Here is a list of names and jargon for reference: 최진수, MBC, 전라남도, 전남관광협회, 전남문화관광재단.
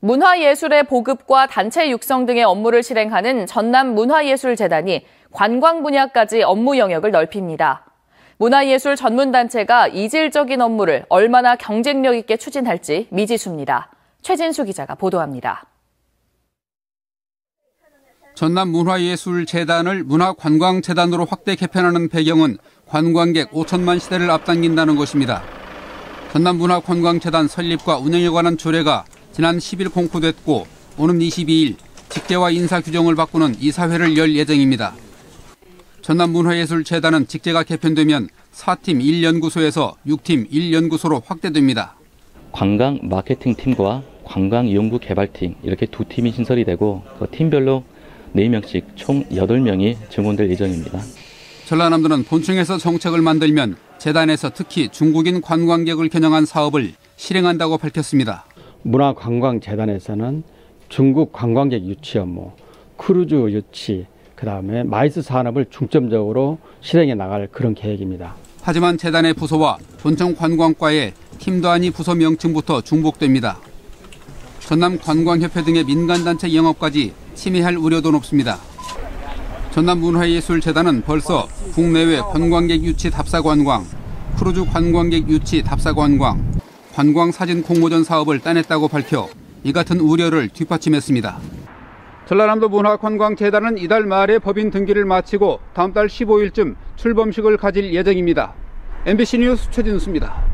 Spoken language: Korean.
문화예술의 보급과 단체 육성 등의 업무를 실행하는 전남문화예술재단이 관광 분야까지 업무 영역을 넓힙니다. 문화예술 전문단체가 이질적인 업무를 얼마나 경쟁력 있게 추진할지 미지수입니다. 최진수 기자가 보도합니다. 전남문화예술재단을 문화관광재단으로 확대 개편하는 배경은 관광객 5천만 시대를 앞당긴다는 것입니다. 전남문화관광재단 설립과 운영에 관한 조례가 지난 10일 공포됐고 오는 22일 직제와 인사 규정을 바꾸는 이사회를 열 예정입니다. 전남문화예술재단은 직제가 개편되면 4팀 1연구소에서 6팀 1연구소로 확대됩니다. 관광 마케팅팀과 관광 연구개발팀 이렇게 두 팀이 신설이 되고 그 팀별로 4명씩 총 8명이 증원될 예정입니다. 전라남도는 본청에서 정책을 만들면 재단에서 특히 중국인 관광객을 겨냥한 사업을 실행한다고 밝혔습니다. 문화관광재단에서는 중국 관광객 유치 업무, 크루즈 유치, 그다음에 마이스 산업을 중점적으로 실행해 나갈 그런 계획입니다. 하지만 재단의 부서와 본청관광과의 팀 단위 부서 명칭부터 중복됩니다. 전남관광협회 등의 민간단체 영업까지 침해할 우려도 높습니다. 전남문화예술재단은 벌써 국내외 관광객 유치 답사관광, 크루즈 관광객 유치 답사관광, 관광사진 공모전 사업을 따냈다고 밝혀 이 같은 우려를 뒷받침했습니다. 전라남도 문화관광재단은 이달 말에 법인 등기를 마치고 다음 달 15일쯤 출범식을 가질 예정입니다. MBC 뉴스 최진수입니다.